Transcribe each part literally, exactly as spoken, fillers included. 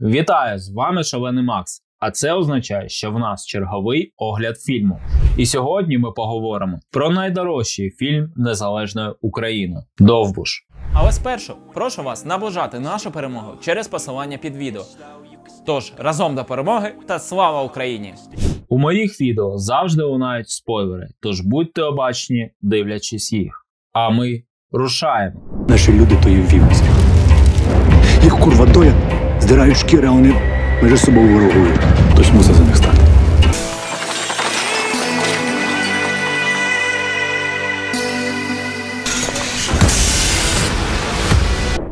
Вітаю, з вами Шалений Макс, а це означає, що в нас черговий огляд фільму. І сьогодні ми поговоримо про найдорожчий фільм незалежної України – «Довбуш». Але спершу прошу вас наближати нашу перемогу через посилання під відео. Тож, разом до перемоги та слава Україні! У моїх відео завжди лунають спойлери, тож будьте обачні, дивлячись їх. А ми рушаємо. Наші люди тою вівність. Їх курва доля. Здирають шкіри, а вони між собою ворогують. Хтось мусить за них стати.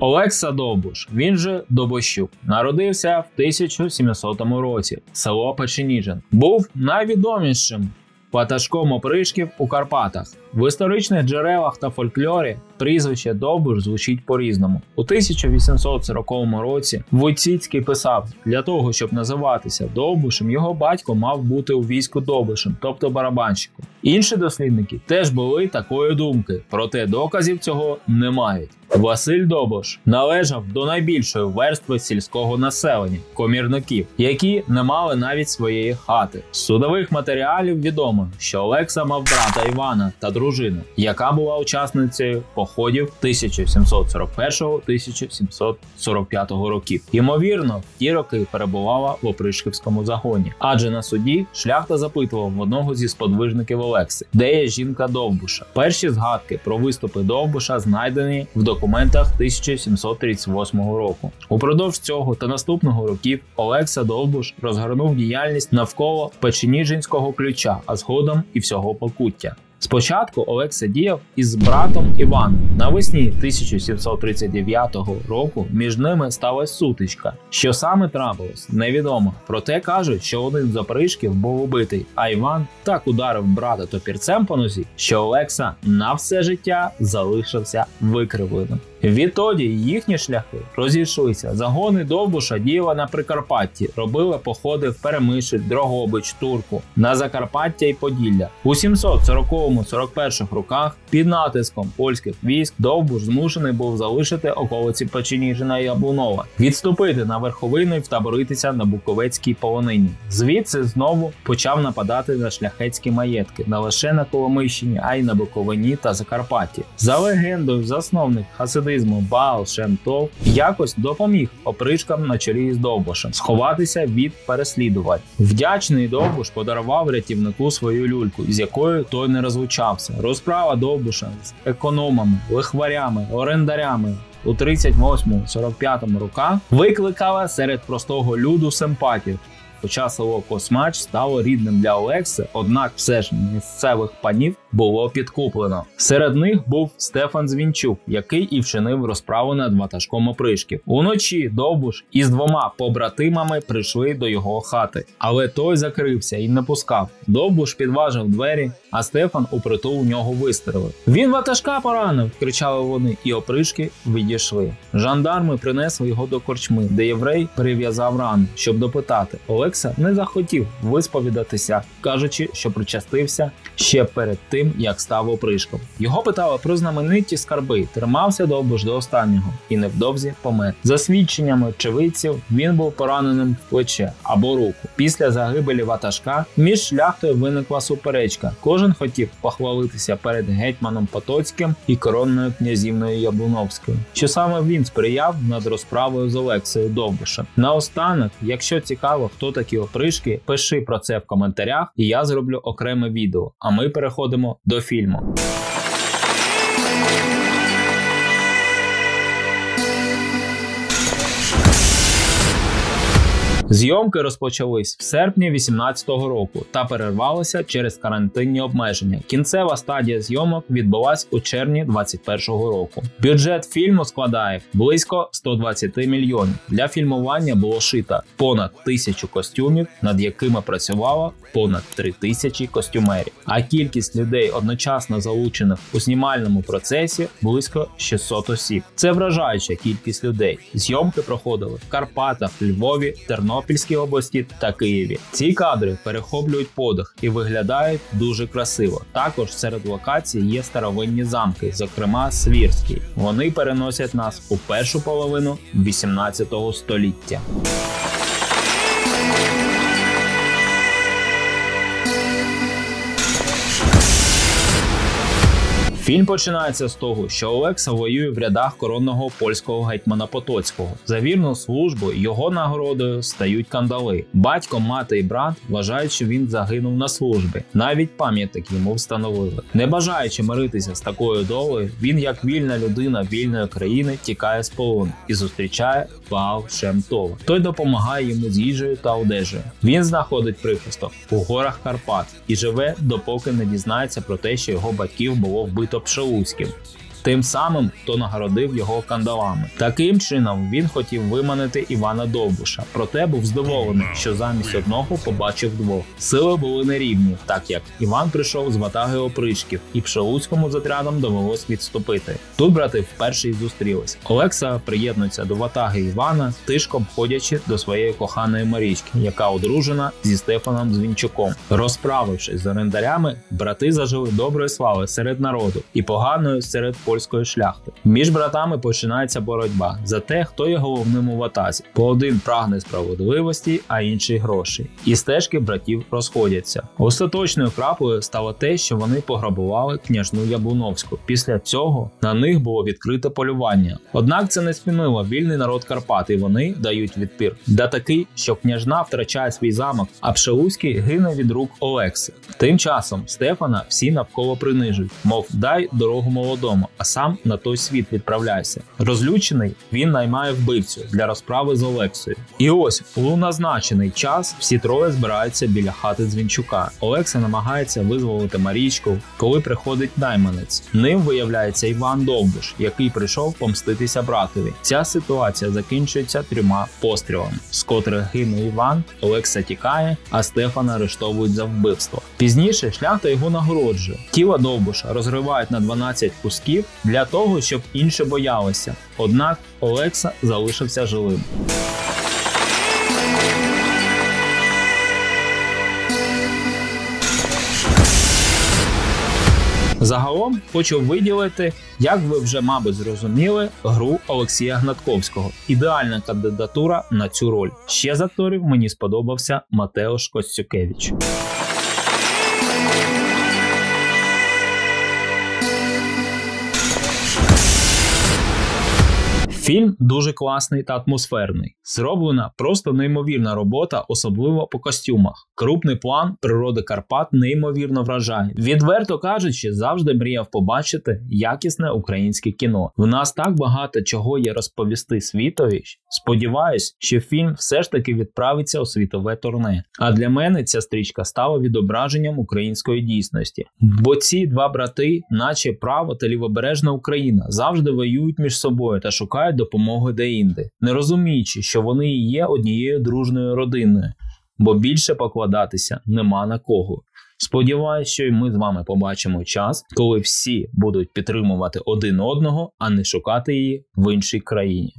Олекса Довбуш, він же Добощук, народився в тисяча сімсотому році в село Печеніжен. Був найвідомішим ватажком опришків у Карпатах. В історичних джерелах та фольклорі прізвище Довбуш звучить по-різному. У тисяча вісімсот сороковому році Вуціцький писав, для того, щоб називатися Довбушем, його батько мав бути у війську Довбушем, тобто барабанщиком. Інші дослідники теж були такої думки, проте доказів цього не мають. Василь Довбуш належав до найбільшої верстви сільського населення – комірників, які не мали навіть своєї хати. З судових матеріалів відомо, що Олекса мав брата Івана та дружину, яка була учасницею походів тисяча сімсот сорок першого — тисяча сімсот сорок п'ятого років. Ймовірно, в ті роки перебувала в опришківському загоні, адже на суді шляхта запитував в одного зі сподвижників Олекси, де є жінка Довбуша. Перші згадки про виступи Довбуша знайдені в документах тисяча сімсот тридцять восьмого року. Упродовж цього та наступного років Олекса Довбуш розгорнув діяльність навколо Печеніжинського ключа, а згодом і всього Покуття. Спочатку Олекса діяв із братом Іваном. Навесні тисяча сімсот тридцять дев'ятого року між ними сталася сутичка. Що саме трапилось, невідомо. Проте кажуть, що один з опришків був убитий, а Іван так ударив брата топірцем по нозі, що Олекса на все життя залишився викривленим. Відтоді їхні шляхи розійшлися. Загони Довбуша діяли на Прикарпатті, робили походи в Перемишль, Дрогобич, Турку, на Закарпаття і Поділля. У сімсот сороковому — сорок першому роках під натиском польських військ Довбуш змушений був залишити околиці Печеніжина і Яблунова, відступити на верховину і втаборитися на Буковецькій полонині. Звідси знову почав нападати на шляхетські маєтки, не лише на Коломийщині, а й на Буковині та Закарпатті. За легендою, засновник хасидизму Баал Шем Тов якось допоміг опришкам на чолі з Довбушем сховатися від переслідувань. Вдячний Довбуш подарував рятівнику свою люльку, з якою той не розлучався. Розправа Довбуша з економами, лихварями, орендарями у тридцять восьмому — сорок п'ятому роках викликала серед простого люду симпатію. Хоча село Космач стало рідним для Олекси, однак все ж місцевих панів було підкуплено. Серед них був Стефан Звінчук, який і вчинив розправу над ватажком опришків. Уночі Довбуш із двома побратимами прийшли до його хати, але той закрився і не пускав. Довбуш підважив двері, а Стефан упритул у нього вистрелив. «Він ватажка поранив!» – кричали вони, і опришки відійшли. Жандарми принесли його до корчми, де єврей прив'язав рану, щоб допитати. Олекса не захотів висповідатися, кажучи, що причастився ще перед тим, як став опришком. Його питали про знамениті скарби, тримався Довбуш до останнього і невдовзі помер. За свідченнями очевидців, він був пораненим в плече або руку. Після загибелі ватажка між шляхтою виникла суперечка. Кожен хотів похвалитися перед гетьманом Потоцьким і коронною князівною Яблуновською, що саме він сприяв над розправою з Олексою Довбушем. Наостанок, якщо цікаво, хто такі опришки, пиши про це в коментарях, і я зроблю окреме відео. А ми переходимо до фільму. Зйомки розпочались в серпні дві тисячі вісімнадцятого року та перервалися через карантинні обмеження. Кінцева стадія зйомок відбулась у червні дві тисячі двадцять першого року. Бюджет фільму складає близько ста двадцяти мільйонів. Для фільмування було шито понад тисячу костюмів, над якими працювало понад три тисячі костюмерів. А кількість людей, одночасно залучених у знімальному процесі, близько шестисот осіб. Це вражаюча кількість людей. Зйомки проходили в Карпатах, Львові, Тернополі, Тернопільській області та Києві. Ці кадри перехоплюють подих і виглядають дуже красиво. Також серед локацій є старовинні замки, зокрема Свірський. Вони переносять нас у першу половину вісімнадцятого століття. Фільм починається з того, що Олекса воює в рядах коронного польського гетьмана Потоцького. За вірну службу його нагородою стають кандали. Батько, мати і брат вважають, що він загинув на службі. Навіть пам'ятник йому встановили. Не бажаючи миритися з такою долею, він як вільна людина вільної країни тікає з полону і зустрічає Пау Шем Това. Той допомагає йому з їжею та одежею. Він знаходить прихисток у горах Карпат і живе, допоки не дізнається про те, що його батьків було вбито Пшоулським, тим самим, хто нагородив його кандалами. Таким чином він хотів виманити Івана Довбуша, проте був здоволений, що замість одного побачив двох. Сили були нерівні, так як Іван прийшов з ватаги опришків, і Пшоулському з отрядом довелось відступити. Тут брати вперше й зустрілись. Олекса приєднується до ватаги Івана, тишком ходячи до своєї коханої Марічки, яка одружена зі Стефаном Звінчуком. Розправившись з орендарями, брати зажили доброї слави серед народу і поганої серед політиків. Польської шляхти. Між братами починається боротьба за те, хто є головним у ватазі. По один прагне справедливості, а інший грошей. І стежки братів розходяться. Остаточною крапою стало те, що вони пограбували княжну Яблуновську. Після цього на них було відкрите полювання. Однак це не спинило вільний народ Карпат, і вони дають відпір. Да такий, що княжна втрачає свій замок, а Пшоулський гине від рук Олекси. Тим часом Стефана всі навколо принижують, мов дай дорогу молодому, а сам на той світ відправляйся. Розлючений, він наймає вбивцю для розправи з Олексою. І ось, у назначений час всі троє збираються біля хати Звінчука. Олекса намагається визволити Марічку, коли приходить найманець. Ним виявляється Іван Довбуш, який прийшов помститися братові. Ця ситуація закінчується трьома пострілами, з котрих гине Іван, Олекса тікає, а Стефана арештовують за вбивство. Пізніше шляхта його нагороджує. Тіло Довбуша розривають на дванадцять кусків, для того, щоб інші боялися. Однак Олекса залишився живим. Загалом хочу виділити, як ви вже, мабуть, зрозуміли, гру Олексія Гнатковського. Ідеальна кандидатура на цю роль. Ще з акторів мені сподобався Матеуш Костюкевич. Фільм дуже класний та атмосферний. Зроблена просто неймовірна робота, особливо по костюмах. Крупний план природи Карпат неймовірно вражає. Відверто кажучи, завжди мріяв побачити якісне українське кіно. В нас так багато чого є розповісти світові. Сподіваюсь, що фільм все ж таки відправиться у світове турне. А для мене ця стрічка стала відображенням української дійсності. Бо ці два брати, наче право та лівобережна Україна, завжди воюють між собою та шукають допомоги деінде, не розуміючи, що вони і є однією дружною родиною, бо більше покладатися нема на кого. Сподіваюсь, що і ми з вами побачимо час, коли всі будуть підтримувати один одного, а не шукати її в іншій країні.